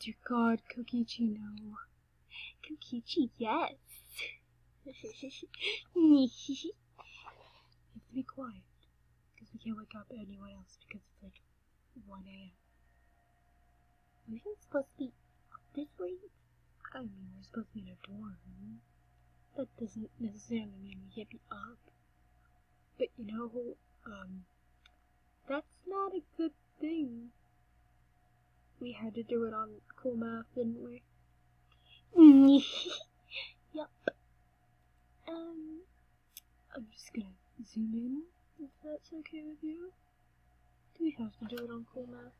Dear God, Kokichi, no. Kokichi, yes. You have to be quiet, because we can't wake up anyone else because it's like 1 AM. Are we supposed to be up this late? I mean, we're supposed to be in our dorm. That doesn't necessarily mean we can't be up. But you know, that's not a good thing. We had to do it on cool math, didn't we? Yep. I'm just gonna zoom in, if that's okay with you. Do we have to do it on cool math?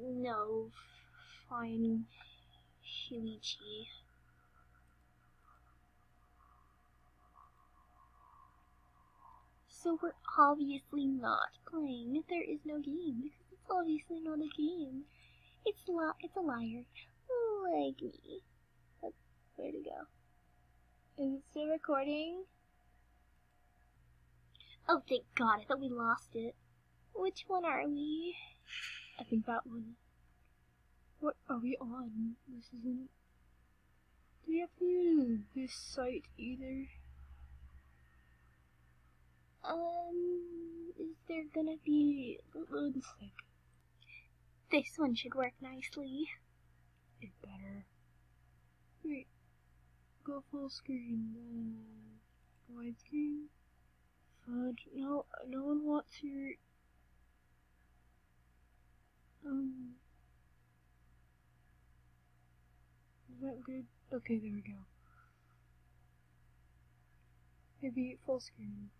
No. Fine. Shuichi. So we're obviously not playing. There is no game, because it's obviously not a game. It's a liar. Like me. That's where to go. Is it still recording? Oh, thank God. I thought we lost it. Which one are we? I think that one. What are we on? This isn't... Do we have to use this site either? Is there gonna be... One sec. This one should work nicely. It better. Wait. Go full screen, then... Widescreen? Fudge. No, no one wants your... Is that good? Okay, there we go. Maybe full screen.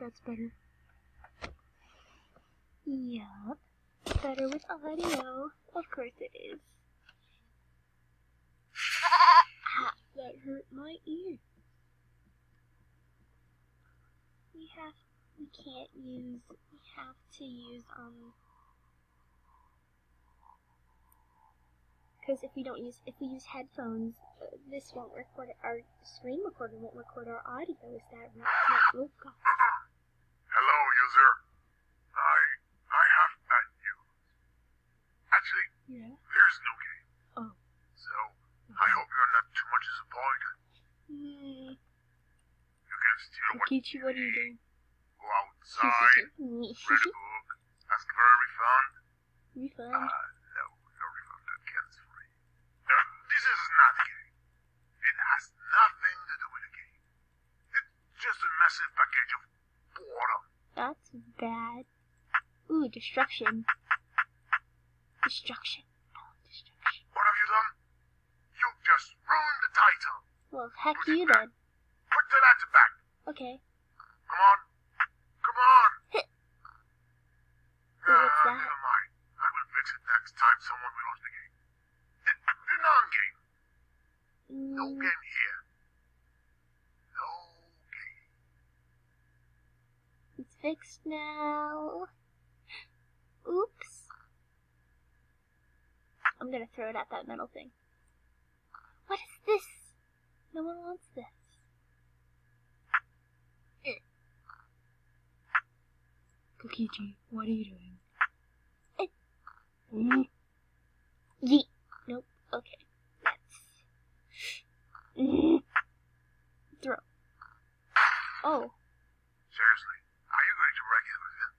That's better. Yup. Better with audio. Of course it is. That hurt my ear. We have to use because if we use headphones, this won't record, our screen recorder won't record our audio, is that right? Oh, God. Hello, user. I have that you. Actually, yeah? There's no game. Oh. So, okay. I hope you're not too much disappointed. Mm. You can steal what you need. What are you doing? Go outside, read a book, ask for a refund. Refund? No refund, that counts for you. This is not a game. It has nothing to do with a game. It's just a massive package of boredom. That's bad. Ooh, destruction. Destruction. Oh, destruction. What have you done? You just ruined the title. Well, heck you then. Put the letter back. Okay. Come on. Come on. What's that? Never mind. I will fix it next time someone will lose the game. The non-game. No game here. No game. It's fixed now. Oops. I'm gonna throw it at that metal thing. What is this? No one wants this. Kokichi, what are you doing? Yeet. Nope. Okay. Let's... Throw. Oh. Seriously, are you going to wreck it with him?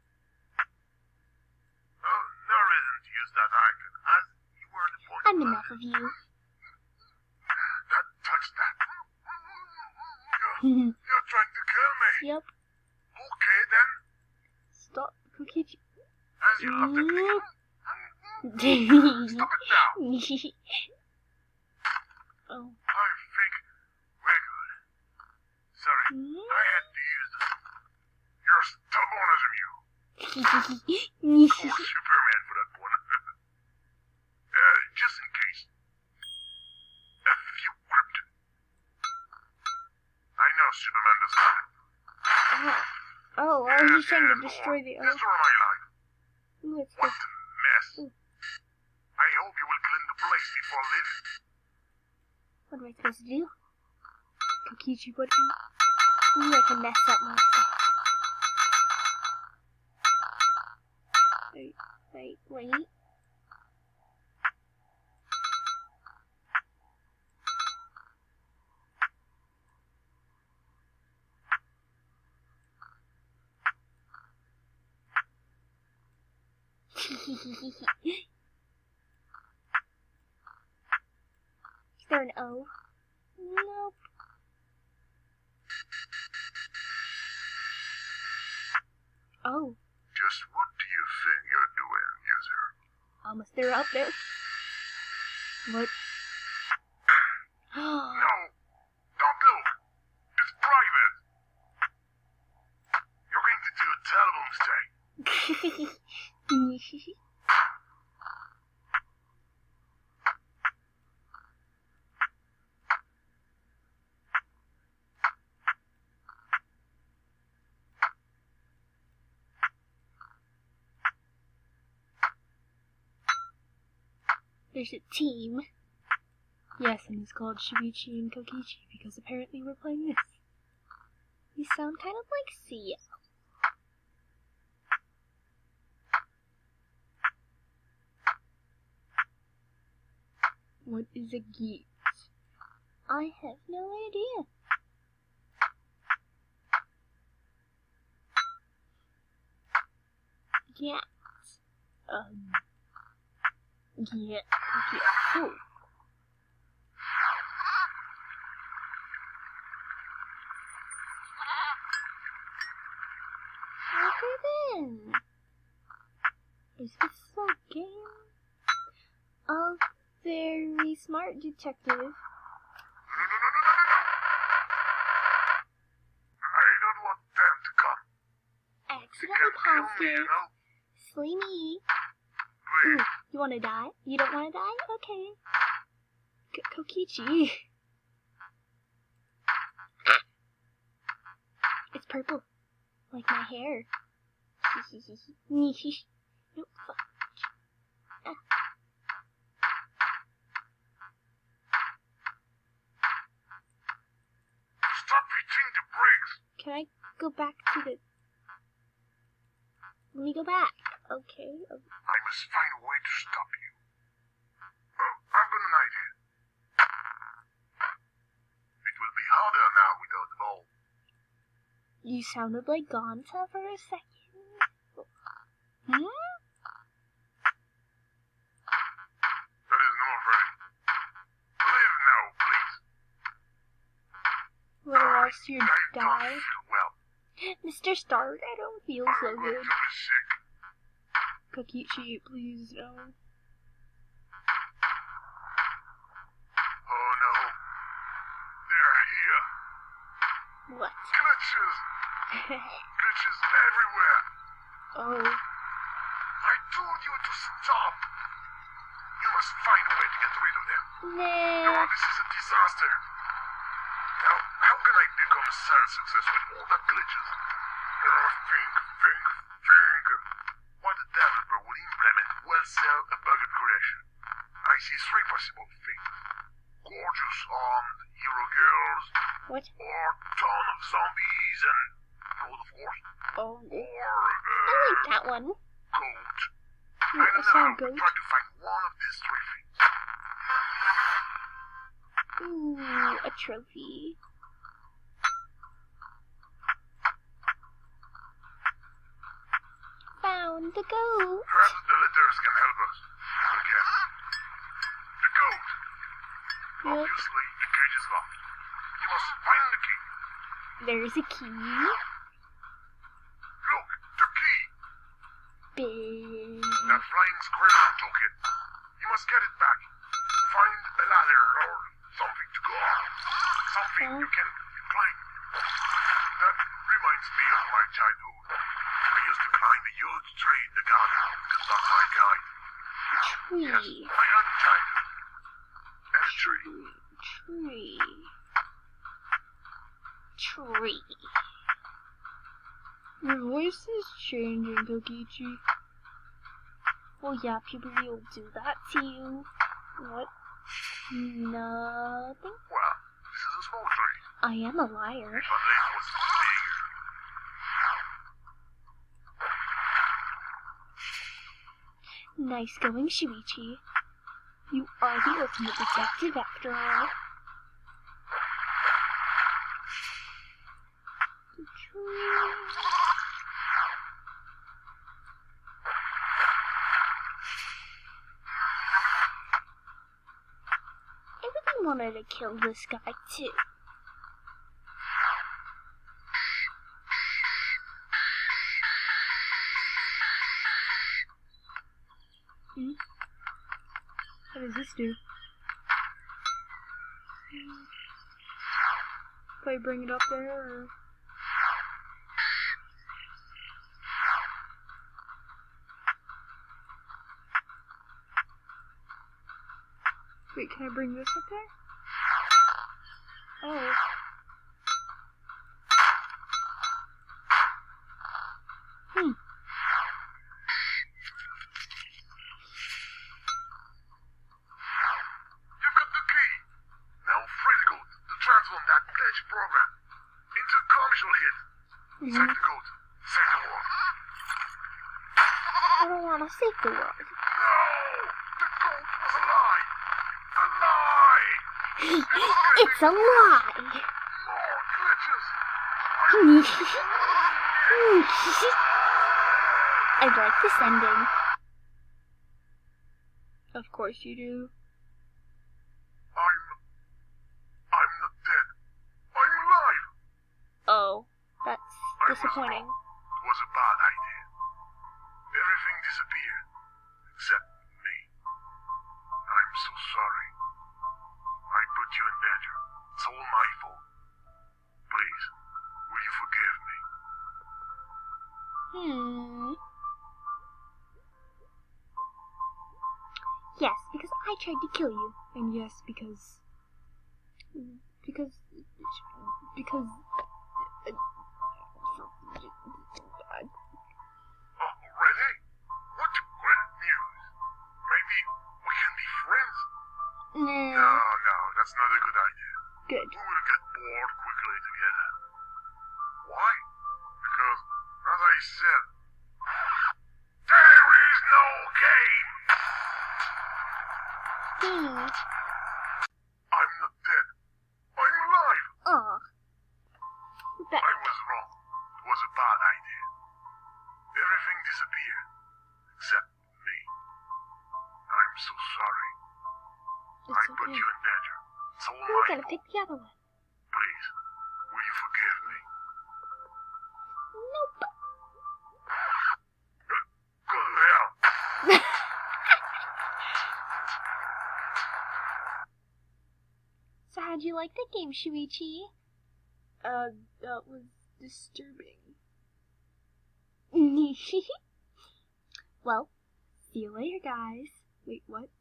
Oh, no reason to use that icon. You were the point. I'm enough of you. Don't touch that. You're trying to kill me. Yep. Okay, then. Stop, Kokichi. As you love the game. Stop it now. Oh. I think we're good. Sorry, I had to use this. You're stubborn as you. Call Superman for that one. Just in case. A few cryptid. I know Superman does not. Oh, I was just trying to destroy the earth. Destroy my life. Ooh, what a mess. Ooh. I hope you will clean the place before leaving. What am I supposed to do? Kokichi, what do you... Ooh, I can mess up myself. Wait. Is there an O? Nope. Oh. Just what do you think you're doing, user? I'm a stir up there. What? No. Don't look. It's private. You're going to do a terrible mistake. There's a team. Yes, and it's called Shuichi and Kokichi because apparently we're playing this. You sound kind of like CEO. What is a geek? I have no idea. Yeah. Yeah. Okay. Oh. Okay then. Is this a game? A very smart detective. I don't want them to come. Accidentally positive. Slay me. Ooh, you wanna die? You don't wanna die? Okay. Kokichi. It's purple. Like my hair. Nope, fuck. Stop hitting the brakes! Can I go back to the... Let me go back. Okay. I must find a way to stop you. I've got an idea. It will be harder now without the ball. You sounded like Gonta for a second. Hmm? That is no friend. Live now, please. Little else you die. I don't feel well. Mr. Stark, I don't feel so good. I'm going to be sick. Kokichi, please, no. Oh no. They're here. What? Glitches! Glitches everywhere! Oh. I told you to stop! You must find a way to get rid of them. No, this is a disaster. Now, how can I become a sales success with all the glitches? Think. What the developer would implement will sell a bugged creation. I see three possible things. Gorgeous armed hero girls. What? Or ton of zombies and food, of course. Oh. Or, I like that one. Goat. I don't know. Goat. Try to find one of these three things. Ooh, a trophy. The goat. Perhaps the letters can help us. Again. The goat. Yep. Obviously, the cage is locked. You must find the key. There's a key. Look, the key. Big. That flying squirrel took it. You must get it back. Find a ladder or something to go on. Something you can climb. That reminds me of my childhood. I used to climb a huge tree in the garden because of my guy. Tree. Yes, I had a childhood. And a tree. Tree. Your voice is changing, Kokichi. Well, yeah, puberty will do that to you. What? Nothing? Well, this is a small tree. I am a liar. Nice going, Shuichi. You are the ultimate detective after all. wanted to kill this guy too. Hmm? What does this do? Probably bring it up there, or... Wait, can I bring this up there? Oh. Hmm. I don't want to save the world. No! The goat was a lie! A lie! It's a lie! More glitches! I like this ending. Of course you do. I'm not dead. I'm alive! Oh. That's disappointing. It was a bad idea. Everything disappeared, except me. I'm so sorry. I put you in danger. It's all my fault. Please, will you forgive me? Hmm. Yes, because I tried to kill you. And yes, because... No, that's not a good idea. Good. We will get bored quickly together. Why? Because, as I said, there is no game! I'm not dead. I'm alive! Oh. I was wrong. It was a bad idea. Everything disappeared, except me. I'm so sorry. I put you in danger. It's all my fault. Pick the other one. Please, will you forgive me? Nope. Go to hell. So how'd you like that game, Shuichi? That was disturbing. Well, see you later, guys. Wait, what?